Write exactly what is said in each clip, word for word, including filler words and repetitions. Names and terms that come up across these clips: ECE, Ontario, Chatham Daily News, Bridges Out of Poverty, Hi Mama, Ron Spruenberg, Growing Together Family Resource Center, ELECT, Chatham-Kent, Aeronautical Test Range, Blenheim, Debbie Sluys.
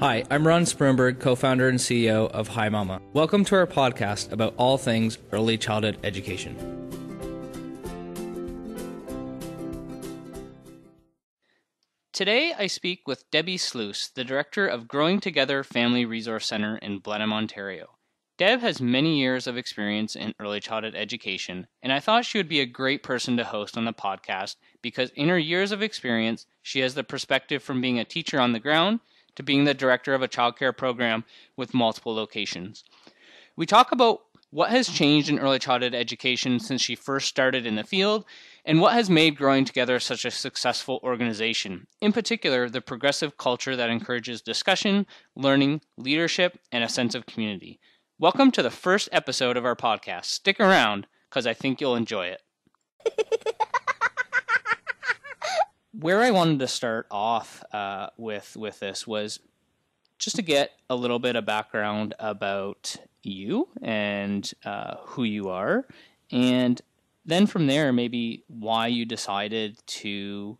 Hi, I'm Ron Spruenberg, co-founder and C E O of Hi Mama. Welcome to our podcast about all things early childhood education. Today, I speak with Debbie Sluys, the director of Growing Together Family Resource Center in Blenheim, Ontario. Deb has many years of experience in early childhood education, and I thought she would be a great person to host on the podcast because in her years of experience, she has the perspective from being a teacher on the ground to being the director of a childcare program with multiple locations. We talk about what has changed in early childhood education since she first started in the field, and what has made Growing Together such a successful organization, in particular, the progressive culture that encourages discussion, learning, leadership, and a sense of community. Welcome to the first episode of our podcast. Stick around, because I think you'll enjoy it. Where I wanted to start off uh, with, with this was just to get a little bit of background about you and uh, who you are, and then from there maybe why you decided to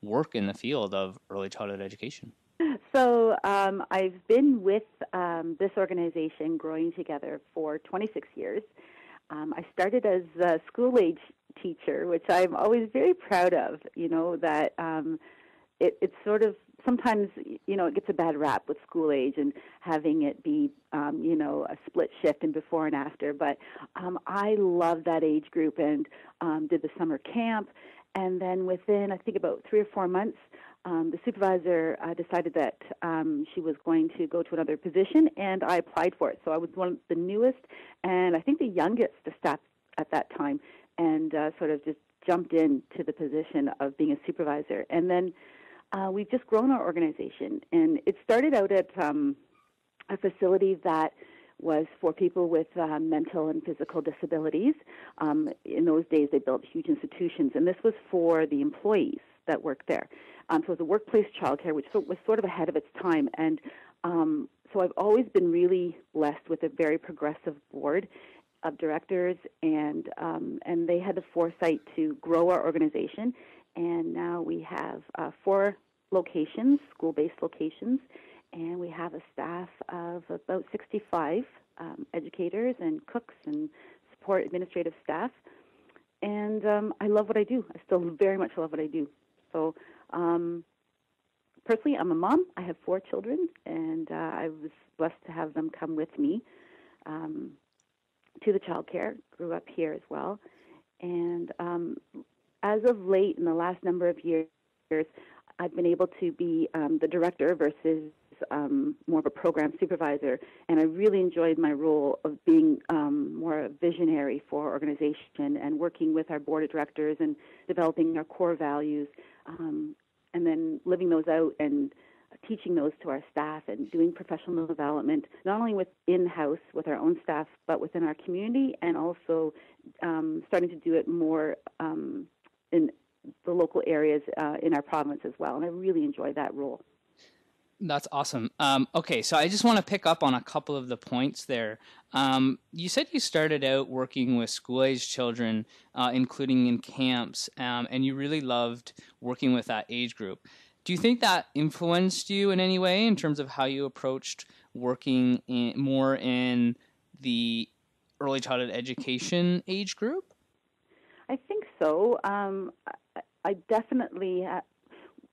work in the field of early childhood education. So um, I've been with um, this organization Growing Together for twenty-six years. Um, I started as a school-age teacher, which I'm always very proud of, you know, that um, it, it's sort of sometimes, you know, it gets a bad rap with school age and having it be, um, you know, a split shift and before and after. But um, I love that age group and um, did the summer camp. And then within, I think, about three or four months, um, the supervisor uh, decided that um, she was going to go to another position, and I applied for it. So I was one of the newest and I think the youngest to staff at that time, and uh, sort of just jumped into the position of being a supervisor. And then Uh, we've just grown our organization, and it started out at um, a facility that was for people with uh, mental and physical disabilities. Um, in those days, they built huge institutions, and this was for the employees that worked there. Um, so it was a workplace childcare, which was sort of ahead of its time. And um, so I've always been really blessed with a very progressive board of directors, and um, and they had the foresight to grow our organization. And now we have uh, four locations, school-based locations, and we have a staff of about sixty-five um, educators and cooks and support administrative staff. And um, I love what I do. I still very much love what I do. So um, personally, I'm a mom. I have four children, and uh, I was blessed to have them come with me um, to the childcare. Grew up here as well. And um as of late, in the last number of years, I've been able to be um, the director versus um, more of a program supervisor, and I really enjoyed my role of being um, more a visionary for our organization and working with our board of directors and developing our core values, um, and then living those out and teaching those to our staff and doing professional development, not only with in-house with our own staff, but within our community, and also um, starting to do it more um, in the local areas uh, in our province as well. And I really enjoy that role. That's awesome. Um, okay, so I just want to pick up on a couple of the points there. Um, you said you started out working with school-age children, uh, including in camps, um, and you really loved working with that age group. Do you think that influenced you in any way in terms of how you approached working in, more in the early childhood education age group? I think so. Um, I definitely, uh,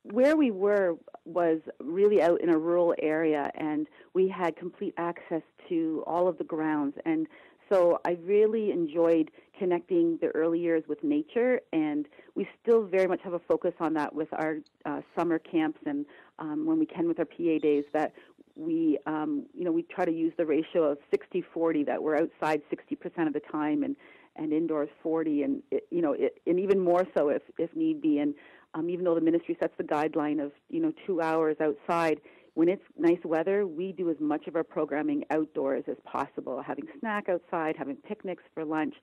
where we were was really out in a rural area, and we had complete access to all of the grounds. And so I really enjoyed connecting the early years with nature, and we still very much have a focus on that with our uh, summer camps and um, when we can with our P A days, that we, um, you know, we try to use the ratio of sixty forty, that we're outside sixty percent of the time, and and indoors forty, and it, you know, it, and even more so if, if need be. And um, even though the ministry sets the guideline of, you know, two hours outside, when it's nice weather, we do as much of our programming outdoors as possible, having snack outside, having picnics for lunch.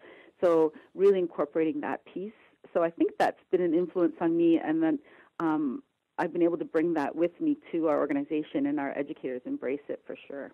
So really incorporating that piece. So I think that's been an influence on me, and then um, I've been able to bring that with me to our organization, and our educators embrace it for sure.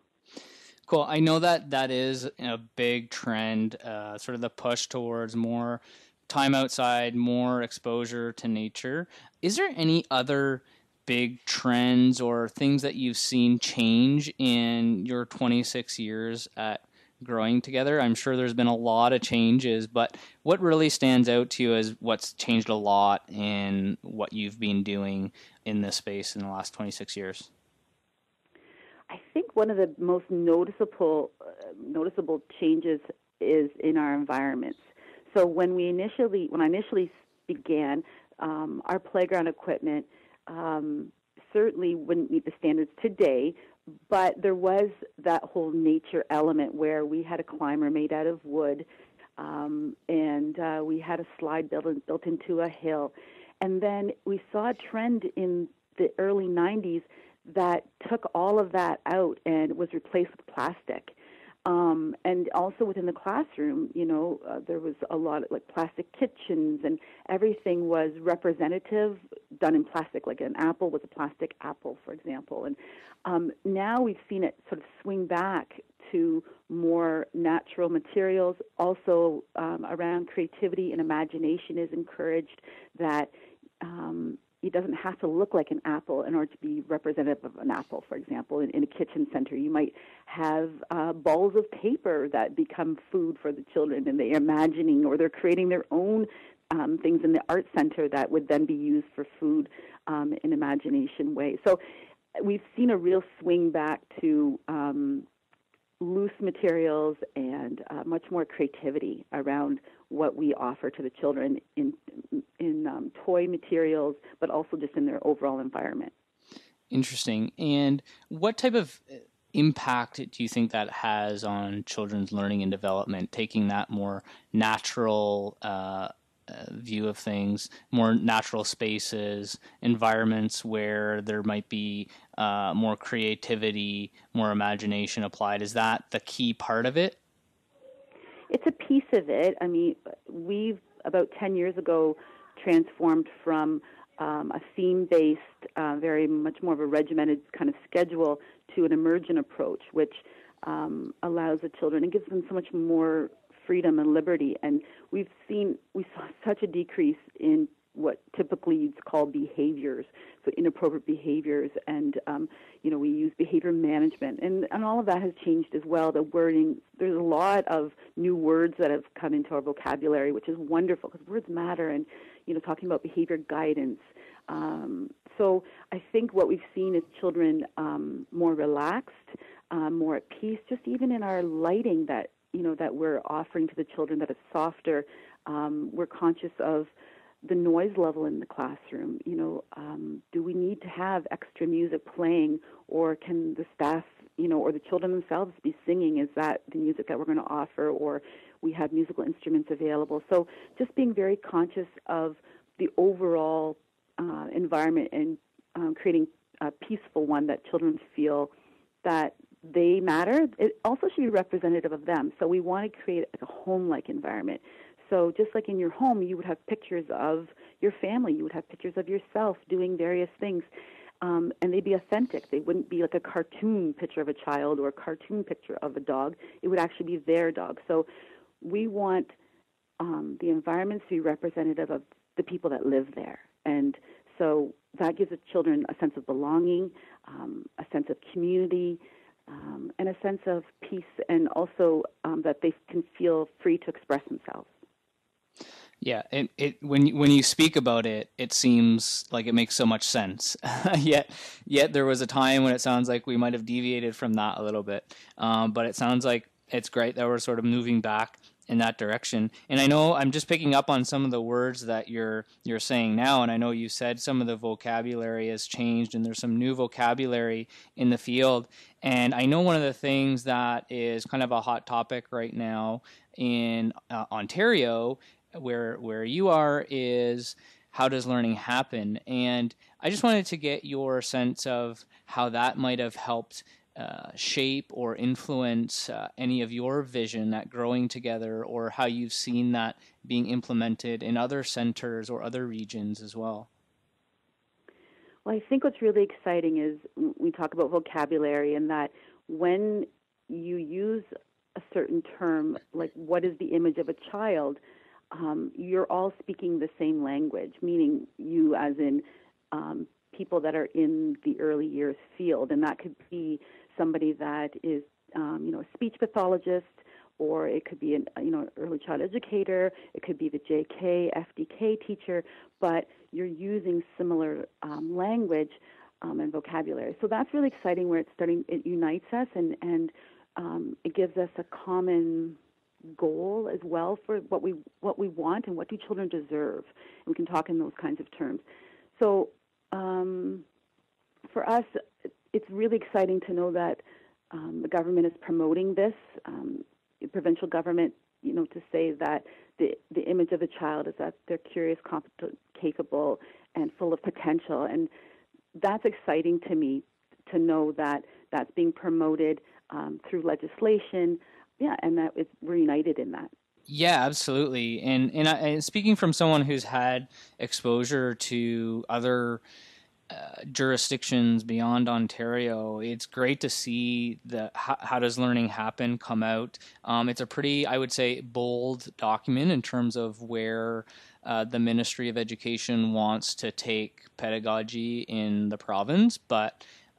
Cool. I know that that is a big trend, uh, sort of the push towards more time outside, more exposure to nature. Is there any other big trends or things that you've seen change in your twenty-six years at Growing Together? I'm sure there's been a lot of changes, but what really stands out to you is what's changed a lot in what you've been doing in this space in the last twenty-six years? I think one of the most noticeable uh, noticeable changes is in our environments. So when we initially, when I initially began, um, our playground equipment um, certainly wouldn't meet the standards today, but there was that whole nature element where we had a climber made out of wood, um, and uh, we had a slide built, in, built into a hill. And then we saw a trend in the early nineties that took all of that out and was replaced with plastic. Um, and also within the classroom, you know, uh, there was a lot of like plastic kitchens, and everything was representative, done in plastic, like an apple was a plastic apple, for example. And um, now we've seen it sort of swing back to more natural materials. Also um, around creativity and imagination is encouraged, that um, it doesn't have to look like an apple in order to be representative of an apple, for example. In, in a kitchen center, you might have uh, balls of paper that become food for the children, and they're imagining or they're creating their own um, things in the art center that would then be used for food um, in imagination way. So we've seen a real swing back to um, loose materials and uh, much more creativity around what we offer to the children in in um, toy materials, but also just in their overall environment. Interesting. And what type of impact do you think that has on children's learning and development, taking that more natural uh, view of things, more natural spaces, environments where there might be uh, more creativity, more imagination applied? Is that the key part of it? It's a piece of it. I mean, we've about ten years ago transformed from um, a theme-based, uh, very much more of a regimented kind of schedule to an emergent approach, which um, allows the children and gives them so much more freedom and liberty. And we've seen, we saw such a decrease in what typically you'd call behaviors, so inappropriate behaviors, and um, you know, we use behavior management, and, and all of that has changed as well. The wording, there's a lot of new words that have come into our vocabulary, which is wonderful because words matter, and you know, talking about behavior guidance. Um, so I think what we've seen is children um, more relaxed, uh, more at peace, just even in our lighting that you know that we're offering to the children, that is softer. Um, we're conscious of the noise level in the classroom. You know, um, do we need to have extra music playing, or can the staff, you know, or the children themselves be singing? Is that the music that we're going to offer, or we have musical instruments available? So just being very conscious of the overall uh, environment and um, creating a peaceful one that children feel that they matter. It also should be representative of them. So we want to create a home-like environment. So just like in your home, you would have pictures of your family. You would have pictures of yourself doing various things, um, and they'd be authentic. They wouldn't be like a cartoon picture of a child or a cartoon picture of a dog. It would actually be their dog. So we want um, the environments to be representative of the people that live there. And so that gives the children a sense of belonging, um, a sense of community, um, and a sense of peace, and also um, that they can feel free to express themselves. Yeah, it, it when you, when you speak about it, it seems like it makes so much sense. yet, yet there was a time when it sounds like we might have deviated from that a little bit. Um, but it sounds like it's great that we're sort of moving back in that direction. And I know I'm just picking up on some of the words that you're you're saying now, and I know you said some of the vocabulary has changed, and there's some new vocabulary in the field. And I know one of the things that is kind of a hot topic right now in uh, Ontario, where where you are, is how does learning happen? And I just wanted to get your sense of how that might have helped uh, shape or influence uh, any of your vision at Growing Together, or how you've seen that being implemented in other centers or other regions as well. Well, I think what's really exciting is we talk about vocabulary, and that when you use a certain term, like what is the image of a child, Um, you're all speaking the same language, meaning you as in um, people that are in the early years field, and that could be somebody that is, um, you know, a speech pathologist, or it could be an, you know, an early child educator, it could be the J K, F D K teacher, but you're using similar um, language um, and vocabulary. So that's really exciting, where it's starting, it unites us, and, and um, it gives us a common goal as well for what we what we want and what do children deserve. And we can talk in those kinds of terms. So um, for us, it's really exciting to know that um, the government is promoting this, um, the provincial government, you know, to say that the, the image of a child is that they're curious, competent, capable, and full of potential. And that's exciting to me, to know that that's being promoted um, through legislation. Yeah, and that it's reunited in that. Yeah, absolutely. And and, I, and speaking from someone who's had exposure to other uh, jurisdictions beyond Ontario, it's great to see the how, how does learning happen come out. Um, it's a pretty, I would say, bold document in terms of where uh, the Ministry of Education wants to take pedagogy in the province, but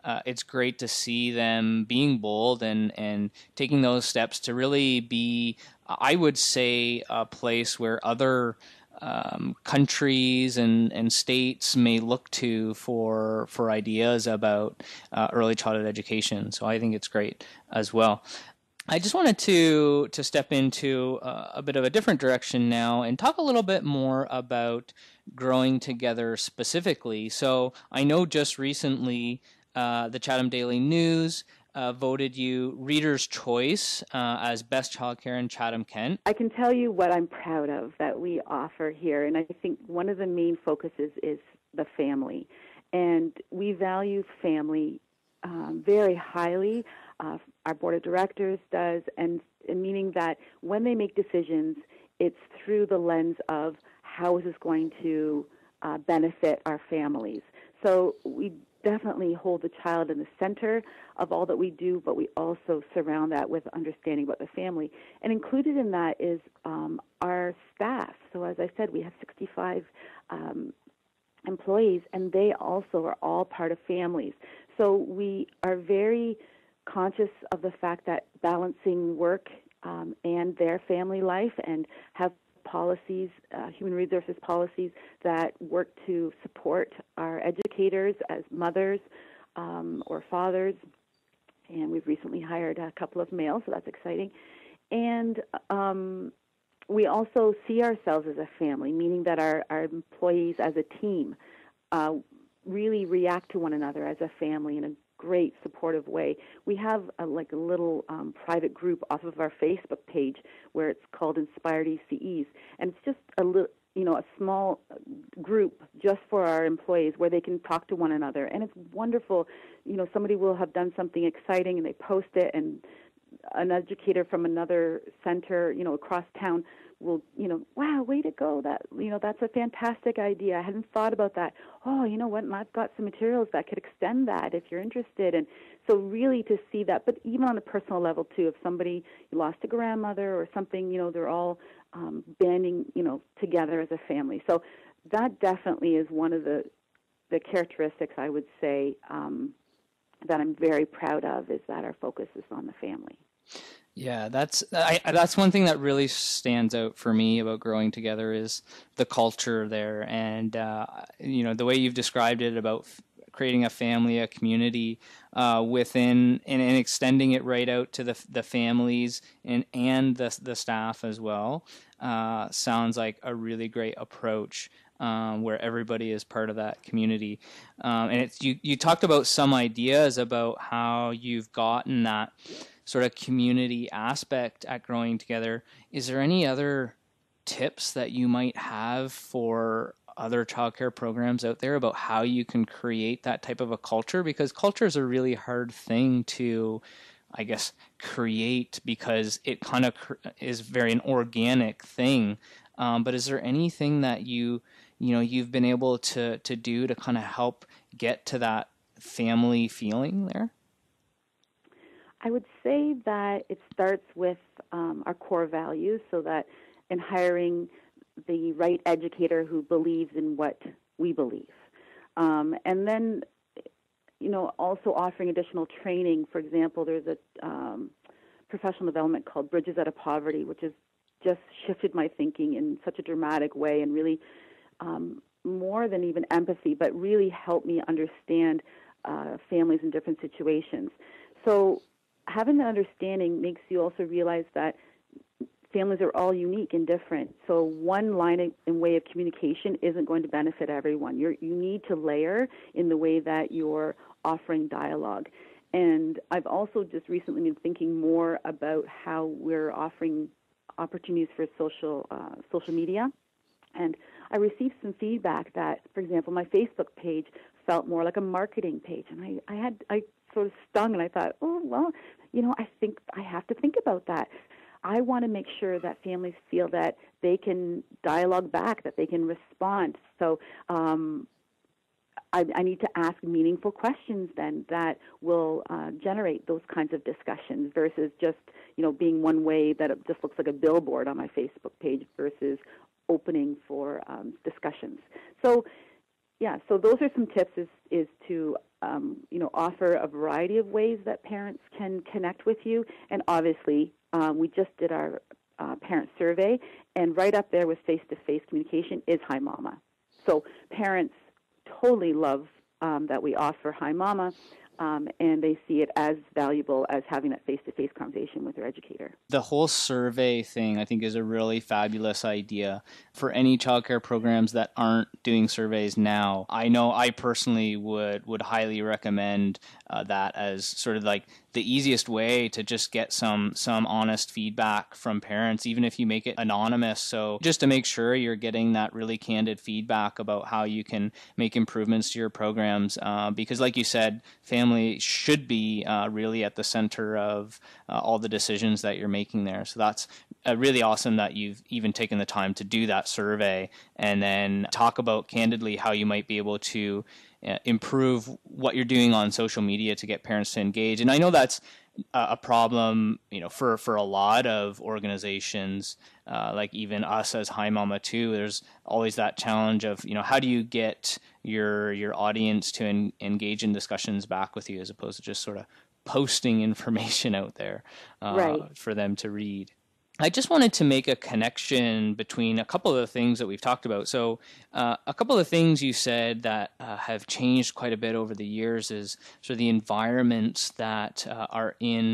Uh, it's great to see them being bold and, and taking those steps to really be, I would say, a place where other um, countries and, and states may look to for for ideas about uh, early childhood education. So I think it's great as well. I just wanted to to step into a, a bit of a different direction now and talk a little bit more about Growing Together specifically. So I know just recently Uh, the Chatham Daily News uh, voted you Reader's Choice uh, as Best Childcare in Chatham-Kent. I can tell you what I'm proud of that we offer here, and I think one of the main focuses is the family. And we value family um, very highly. Uh, our Board of Directors does, and, and meaning that when they make decisions, it's through the lens of how is this going to uh, benefit our families. So we definitely hold the child in the center of all that we do, but we also surround that with understanding about the family. And included in that is um, our staff. So as I said, we have sixty-five um, employees, and they also are all part of families. So we are very conscious of the fact that balancing work um, and their family life, and have policies, uh, human resources policies that work to support our educators as mothers um, or fathers, and we've recently hired a couple of males, so that's exciting. And um, we also see ourselves as a family, meaning that our, our employees as a team uh, really react to one another as a family in a great supportive way. We have a, like a little um, private group off of our Facebook page where it's called Inspired E C Es, and it's just a little, you know, a small group just for our employees where they can talk to one another, and it's wonderful. You know, somebody will have done something exciting and they post it, and an educator from another center, you know, across town will, you know, wow, way to go, that, you know, that's a fantastic idea, I hadn't thought about that, oh, you know what, and I've got some materials that could extend that if you're interested. And so really to see that, but even on a personal level too, if somebody lost a grandmother or something, you know, they're all um, banding, you know, together as a family. So that definitely is one of the, the characteristics I would say um, that I'm very proud of, is that our focus is on the family. Yeah, that's I, that's one thing that really stands out for me about Growing Together, is the culture there, and uh, you know, the way you've described it about f- creating a family, a community uh, within, and, and extending it right out to the the families and and the the staff as well. Uh, sounds like a really great approach. Um, where everybody is part of that community. Um, and it's, you, you talked about some ideas about how you've gotten that sort of community aspect at Growing Together. Is there any other tips that you might have for other childcare programs out there about how you can create that type of a culture? Because culture is a really hard thing to, I guess, create, because it kind of cr- is very an organic thing. Um, but is there anything that you you know, you've been able to, to do to kind of help get to that family feeling there? I would say that it starts with um, our core values, so that in hiring the right educator who believes in what we believe. Um, and then, you know, also offering additional training. For example, there's a um, professional development called Bridges Out of Poverty, which has just shifted my thinking in such a dramatic way, and really um, more than even empathy, but really helped me understand uh, families in different situations. So having that understanding makes you also realize that families are all unique and different. So one line and way of communication isn't going to benefit everyone. You're, you need to layer in the way that you're offering dialogue. And I've also just recently been thinking more about how we're offering opportunities for social uh, social media. And I received some feedback that, for example, my Facebook page felt more like a marketing page. And I, I had I sort of stung, and I thought, oh, well, you know, I think I have to think about that. I want to make sure that families feel that they can dialogue back, that they can respond. So um, I, I need to ask meaningful questions then that will uh, generate those kinds of discussions, versus just, you know, being one way that it just looks like a billboard on my Facebook page versus opening for um, discussions. So, yeah, so those are some tips is, is to um, you know, offer a variety of ways that parents can connect with you. And obviously, Um, we just did our uh, parent survey, and right up there with face-to-face communication is Hi Mama. So parents totally love um, that we offer Hi Mama, um, and they see it as valuable as having that face-to-face conversation with their educator. The whole survey thing, I think, is a really fabulous idea. For any childcare programs that aren't doing surveys now, I know I personally would, would highly recommend uh, that as sort of like the easiest way to just get some some honest feedback from parents, even if you make it anonymous. So just to make sure you're getting that really candid feedback about how you can make improvements to your programs, uh, because like you said, family should be uh, really at the center of uh, all the decisions that you're making there. So that's uh, really awesome that you've even taken the time to do that survey and then talk about candidly how you might be able to improve what you're doing on social media to get parents to engage. And I know that's a problem, you know, for, for a lot of organizations, uh, like even us as Hi Mama too. There's always that challenge of, you know, how do you get your your audience to en- engage in discussions back with you as opposed to just sort of posting information out there uh, right. for them to read. I just wanted to make a connection between a couple of the things that we've talked about. So uh, a couple of things you said that uh, have changed quite a bit over the years is sort of the environments that uh, are in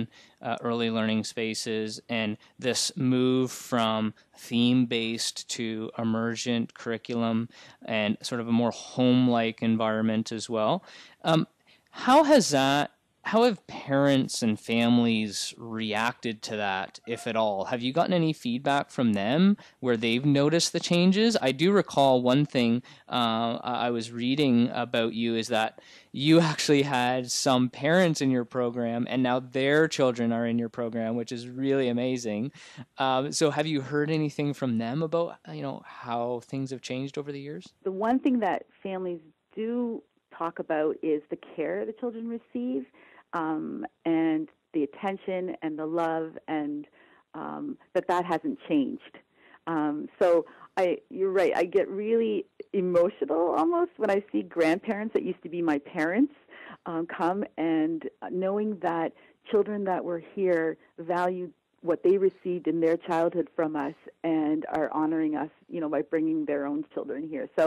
uh, early learning spaces, and this move from theme-based to emergent curriculum and sort of a more home-like environment as well. Um, how has that How have parents and families reacted to that, if at all? Have you gotten any feedback from them where they've noticed the changes? I do recall one thing uh, I was reading about you is that you actually had some parents in your program, and now their children are in your program, which is really amazing. Um, so have you heard anything from them about, you know, how things have changed over the years? The one thing that families do talk about is the care the children receive. Um, and the attention and the love, and um, that that hasn't changed. Um, so I, you're right, I get really emotional almost when I see grandparents that used to be my parents um, come, and knowing that children that were here valued what they received in their childhood from us and are honoring us, you know, by bringing their own children here. So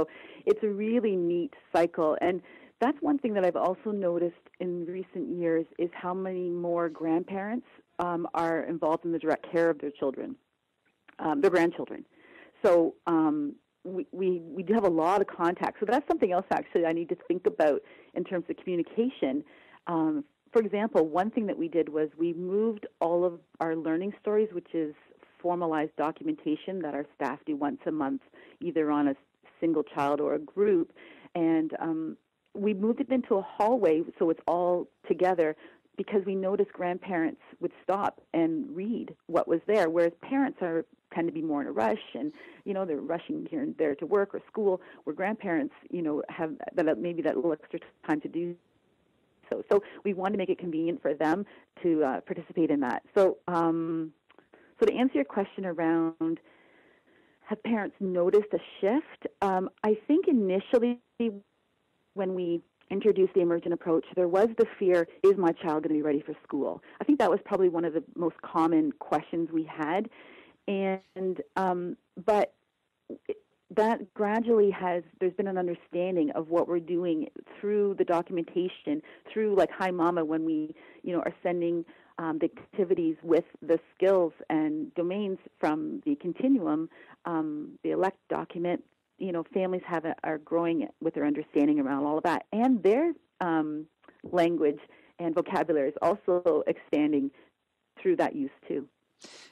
it's a really neat cycle. And that's one thing that I've also noticed in recent years is how many more grandparents um, are involved in the direct care of their children, um, their grandchildren. So um, we, we, we do have a lot of contact. So that's something else actually I need to think about in terms of communication. Um, for example, one thing that we did was we moved all of our learning stories, which is formalized documentation that our staff do once a month, either on a single child or a group, and um, we moved it into a hallway so it's all together, because we noticed grandparents would stop and read what was there, whereas parents are tend to be more in a rush, and, you know, they're rushing here and there to work or school, where grandparents, you know, have that maybe that little extra time to do so. So we want to make it convenient for them to uh, participate in that. So, um, so to answer your question around have parents noticed a shift, um, I think initially when we introduced the emergent approach, there was the fear, is my child going to be ready for school? I think that was probably one of the most common questions we had. And um, but that gradually has, there's been an understanding of what we're doing through the documentation, through like Hi Mama, when we, you know, are sending um, the activities with the skills and domains from the continuum, um, the ELECT document. You know, families have a, are growing with their understanding around all of that, and their um, language and vocabulary is also expanding through that use too.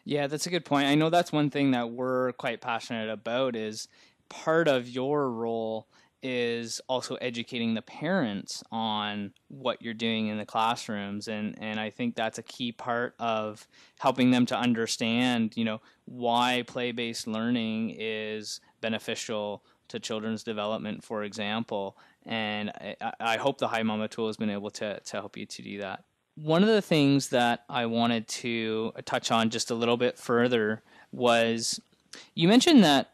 Yeah, that's a good point. I know that's one thing that we're quite passionate about is part of your role is also educating the parents on what you're doing in the classrooms. And, and I think that's a key part of helping them to understand, you know, why play-based learning is beneficial to children's development, for example. And I, I hope the Hi Mama tool has been able to, to help you to do that. One of the things that I wanted to touch on just a little bit further was you mentioned that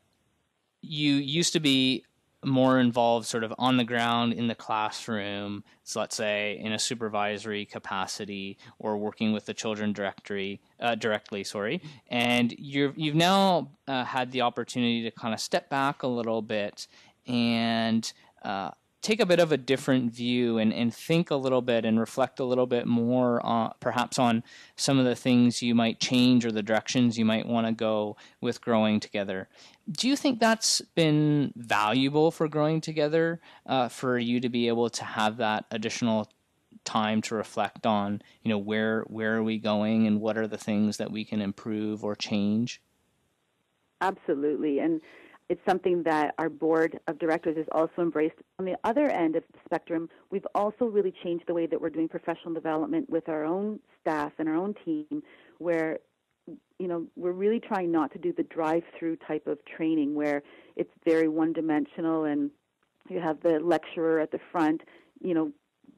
you used to be more involved sort of on the ground in the classroom, so let's say in a supervisory capacity or working with the children directory, uh, directly, sorry. And you're, you've now uh, had the opportunity to kind of step back a little bit and uh, take a bit of a different view and, and think a little bit and reflect a little bit more on, perhaps on some of the things you might change or the directions you might want to go with Growing Together. Do you think that's been valuable for Growing Together, uh, for you to be able to have that additional time to reflect on, you know, where, where are we going and what are the things that we can improve or change? Absolutely. And it's something that our board of directors has also embraced. On the other end of the spectrum, we've also really changed the way that we're doing professional development with our own staff and our own team, where, you know, we're really trying not to do the drive-through type of training where it's very one-dimensional and you have the lecturer at the front, you know,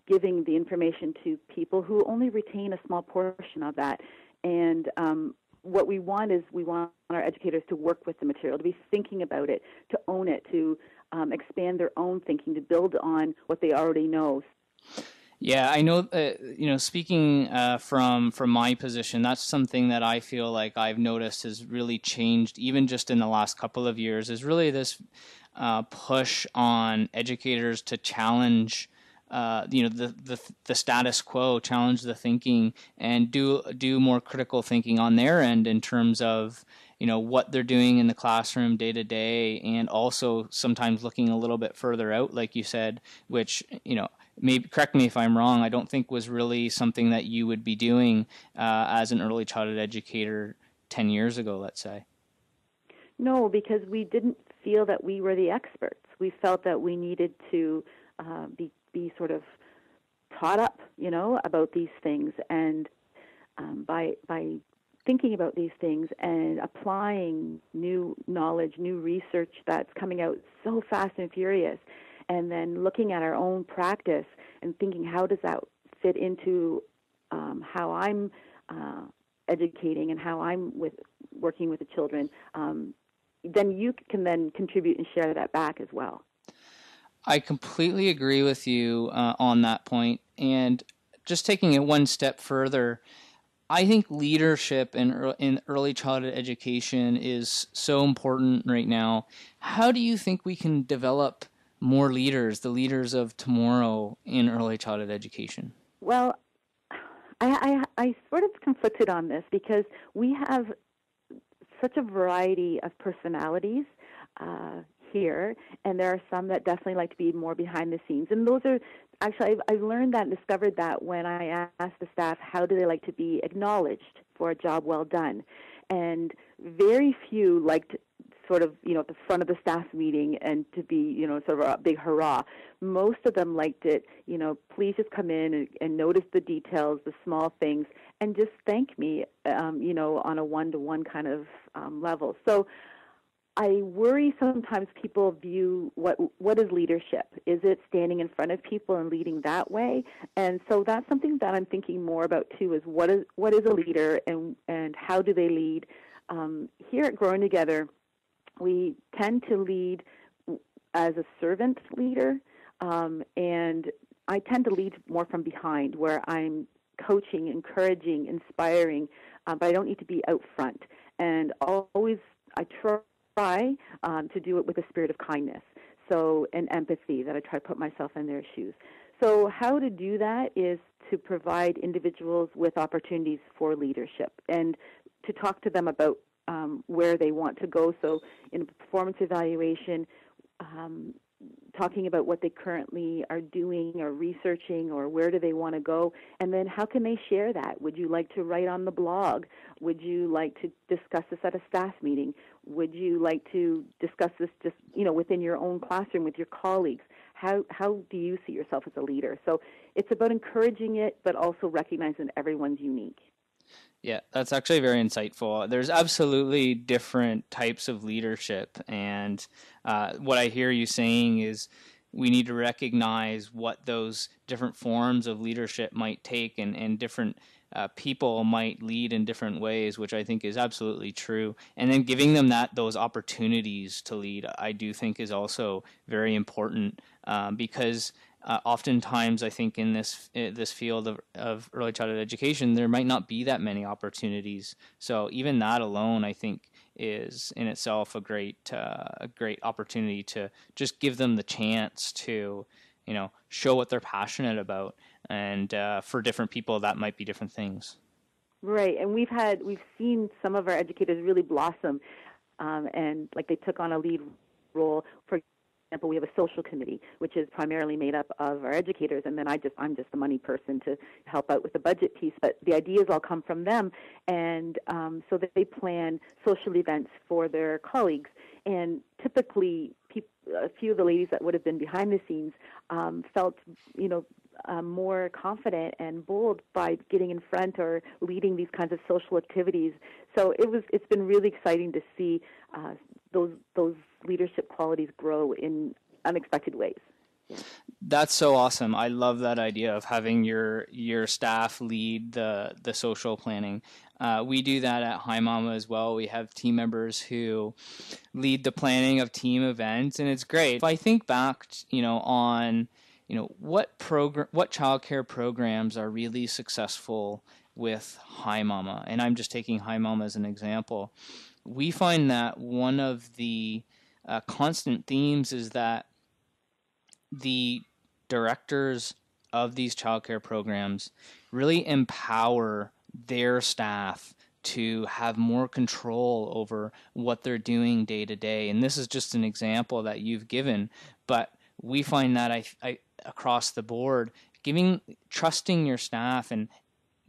giving the information to people who only retain a small portion of that. And um, what we want is we want our educators to work with the material, to be thinking about it, to own it, to um, expand their own thinking, to build on what they already know. Yeah, I know, uh, you know, speaking uh, from from my position, that's something that I feel like I've noticed has really changed, even just in the last couple of years, is really this uh, push on educators to challenge Uh, you know, the, the the status quo, challenge the thinking, and do do more critical thinking on their end in terms of, you know, what they're doing in the classroom day to day, and also sometimes looking a little bit further out, like you said, which, you know, maybe correct me if I'm wrong, I don't think was really something that you would be doing uh, as an early childhood educator ten years ago, let's say. No, because we didn't feel that we were the experts. We felt that we needed to uh, be be sort of taught up, you know, about these things, and um, by by thinking about these things and applying new knowledge, new research that's coming out so fast and furious, and then looking at our own practice and thinking, how does that fit into um, how I'm uh, educating and how I'm with working with the children, um, then you can then contribute and share that back as well. I completely agree with you uh, on that point. And just taking it one step further, I think leadership in early, in early childhood education is so important right now. How do you think we can develop more leaders, the leaders of tomorrow in early childhood education? Well, I, I, I sort of conflicted on this because we have such a variety of personalities uh, here, and there are some that definitely like to be more behind the scenes, and those are actually I've, I've learned that and discovered that when I asked the staff how do they like to be acknowledged for a job well done, and very few liked sort of, you know, at the front of the staff meeting and to be, you know, sort of a big hurrah. Most of them liked it, you know, please just come in and, and notice the details, the small things, and just thank me, um, you know, on a one-to-one kind of um, level. So I worry sometimes people view what what is leadership? Is it standing in front of people and leading that way? And so that's something that I'm thinking more about too, is what is what is a leader, and, and how do they lead? Um, here at Growing Together, we tend to lead as a servant leader, Um, and I tend to lead more from behind, where I'm coaching, encouraging, inspiring, uh, but I don't need to be out front. And always I try um, to do it with a spirit of kindness, so and empathy, that I try to put myself in their shoes. So how to do that is to provide individuals with opportunities for leadership and to talk to them about um, where they want to go. So in a performance evaluation, um, talking about what they currently are doing or researching, or where do they want to go, and then how can they share that? Would you like to write on the blog? Would you like to discuss this at a staff meeting? Would you like to discuss this just, you know, within your own classroom with your colleagues? How how do you see yourself as a leader? So it's about encouraging it, but also recognizing everyone's unique. Yeah, that's actually very insightful. There's absolutely different types of leadership. And uh, what I hear you saying is we need to recognize what those different forms of leadership might take, and, and different uh, people might lead in different ways, which I think is absolutely true. And then giving them that those opportunities to lead, I do think is also very important, um, because Uh, oftentimes, I think in this uh, this field of, of early childhood education, there might not be that many opportunities. So even that alone, I think, is in itself a great uh, a great opportunity to just give them the chance to, you know, show what they're passionate about. And uh, for different people, that might be different things. Right, and we've had we've seen some of our educators really blossom, um, and like they took on a lead role. For example, we have a social committee, which is primarily made up of our educators, and then I just, I'm just the money person to help out with the budget piece, but the ideas all come from them, and um, so that they plan social events for their colleagues, and typically people, a few of the ladies that would have been behind the scenes um, felt, you know, Uh, more confident and bold by getting in front or leading these kinds of social activities. So it was, it's been really exciting to see uh, those those leadership qualities grow in unexpected ways. That's so awesome. I love that idea of having your your staff lead the the social planning. Uh, we do that at Hi Mama as well. We have team members who lead the planning of team events, and it's great. If I think back, you know, on You know what program, what childcare programs are really successful with Hi Mama, and I'm just taking Hi Mama as an example. We find that one of the uh, constant themes is that the directors of these childcare programs really empower their staff to have more control over what they're doing day to day. And this is just an example that you've given, but we find that I. I across the board, giving, trusting your staff and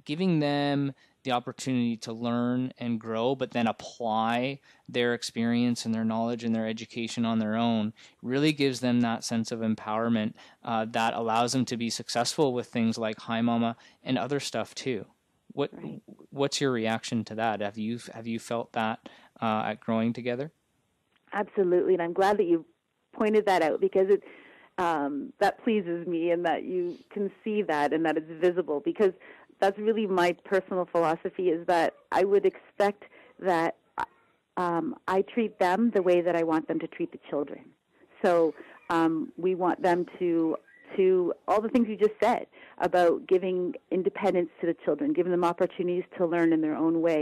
giving them the opportunity to learn and grow, but then apply their experience and their knowledge and their education on their own, really gives them that sense of empowerment uh, that allows them to be successful with things like Hi Mama and other stuff too. What right. What's your reaction to that? Have you have you felt that uh, at Growing Together? Absolutely, and I'm glad that you pointed that out, because it. Um, that pleases me, and that you can see that and that it's visible, because that's really my personal philosophy, is that I would expect that um, I treat them the way that I want them to treat the children. So um, we want them to, to all the things you just said about giving independence to the children, giving them opportunities to learn in their own way,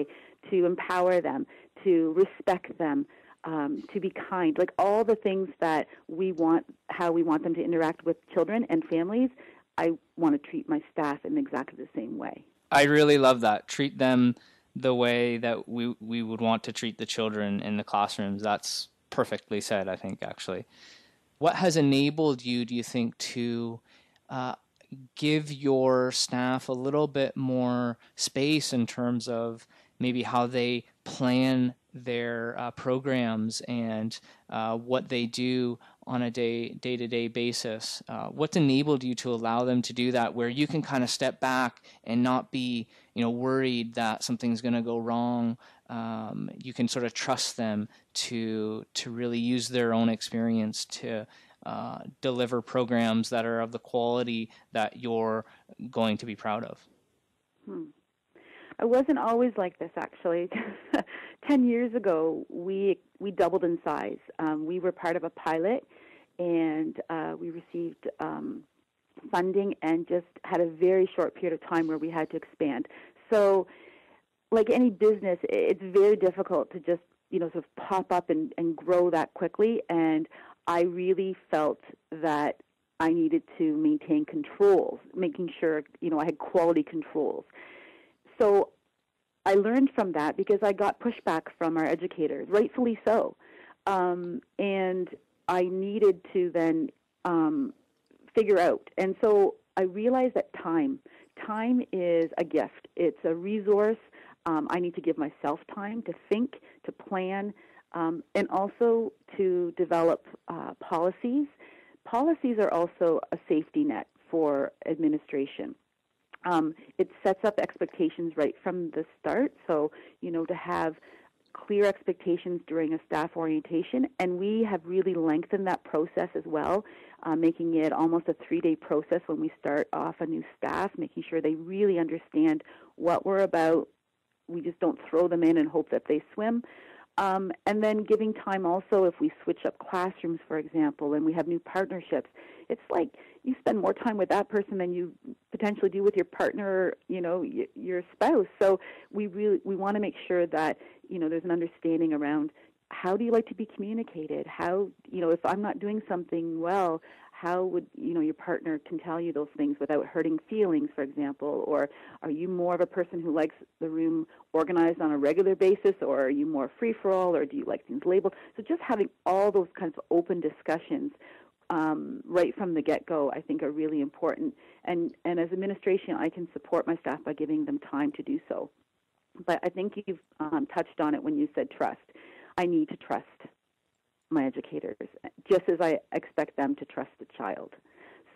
to empower them, to respect them, Um, to be kind, like all the things that we want, how we want them to interact with children and families, I want to treat my staff in exactly the same way. I really love that. Treat them the way that we, we would want to treat the children in the classrooms. That's perfectly said, I think, actually. What has enabled you, do you think, to uh, give your staff a little bit more space in terms of maybe how they plan their uh, programs and uh, what they do on a day, day-to-day basis? Uh, what's enabled you to allow them to do that, where you can kind of step back and not be, you know, worried that something's going to go wrong? Um, you can sort of trust them to to really use their own experience to uh, deliver programs that are of the quality that you're going to be proud of. Hmm. I wasn't always like this, actually. Ten years ago, we we doubled in size. Um, we were part of a pilot, and uh, we received um, funding and just had a very short period of time where we had to expand. So like any business, it's very difficult to just, you know, sort of pop up and, and grow that quickly. And I really felt that I needed to maintain controls, making sure, you know, I had quality controls. So I learned from that because I got pushback from our educators, rightfully so. Um, and I needed to then um, figure out. And so I realized that time, time is a gift. It's a resource. Um, I need to give myself time to think, to plan, um, and also to develop uh, policies. Policies are also a safety net for administration. Um, it sets up expectations right from the start. So, you know, to have clear expectations during a staff orientation, and we have really lengthened that process as well, uh, making it almost a three-day process when we start off a new staff, making sure they really understand what we're about. We just don't throw them in and hope that they swim. Um, and then giving time also, if we switch up classrooms, for example, and we have new partnerships, it's like you spend more time with that person than you potentially do with your partner, you know, y- your spouse. So we really we want to make sure that, you know, there's an understanding around how do you like to be communicated? How, you know, if I'm not doing something well, how would, you know, your partner can tell you those things without hurting feelings, for example? Or are you more of a person who likes the room organized on a regular basis, or are you more free-for-all, or do you like things labeled? So just having all those kinds of open discussions um, right from the get-go, I think, are really important. And, and as administration, I can support my staff by giving them time to do so. But I think you've um, touched on it when you said trust. I need to trust my educators, just as I expect them to trust the child.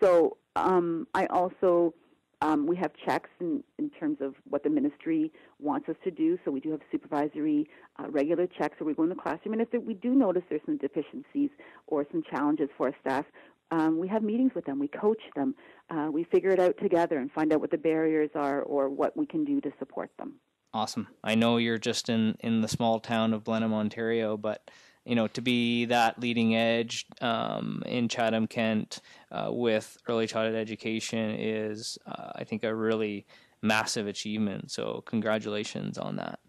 So um, I also, um, we have checks in, in terms of what the ministry wants us to do, so we do have supervisory uh, regular checks where we go in the classroom, and if there, we do notice there's some deficiencies or some challenges for our staff, um, we have meetings with them, we coach them, uh, we figure it out together and find out what the barriers are or what we can do to support them. Awesome. I know you're just in, in the small town of Blenheim, Ontario, but you know, to be that leading edge um, in Chatham-Kent uh, with early childhood education is, uh, I think, a really massive achievement. So congratulations on that.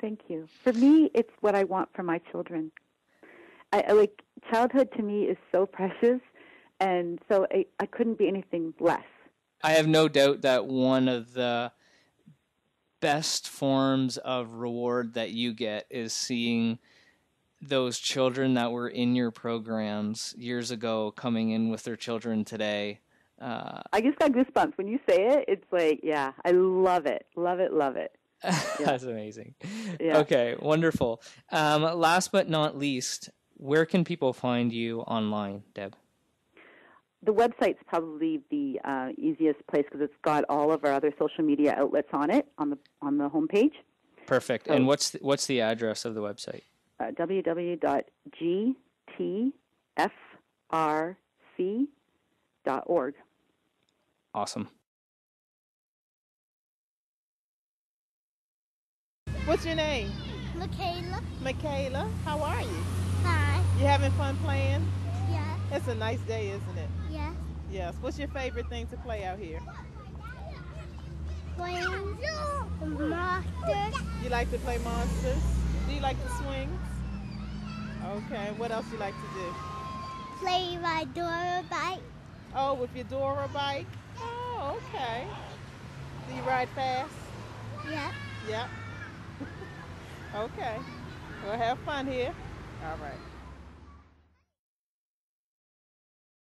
Thank you. For me, it's what I want for my children. I, I like childhood to me is so precious, and so I, I couldn't be anything less. I have no doubt that one of the best forms of reward that you get is seeing those children that were in your programs years ago coming in with their children today. Uh, I just got goosebumps when you say it. It's like, yeah, I love it. Love it. Love it. Yeah. That's amazing. Yeah. Okay. Wonderful. Um, last but not least, where can people find you online, Deb? The website's probably the uh, easiest place because it's got all of our other social media outlets on it, on the, on the homepage. Perfect. So, and what's the, what's the address of the website? Uh, w w w dot g t f r c dot org. Awesome. What's your name? Michaela. Michaela, how are you? Fine. You having fun playing? Yeah. It's a nice day, isn't it? Yes. Yes. What's your favorite thing to play out here? Playing monsters. You like to play monsters? Do you like to swing? Okay, what else do you like to do? Play my Dora bike. Oh, with your Dora bike? Oh, okay. Do you ride fast? Yeah. Yeah. Okay. Well, have fun here. All right.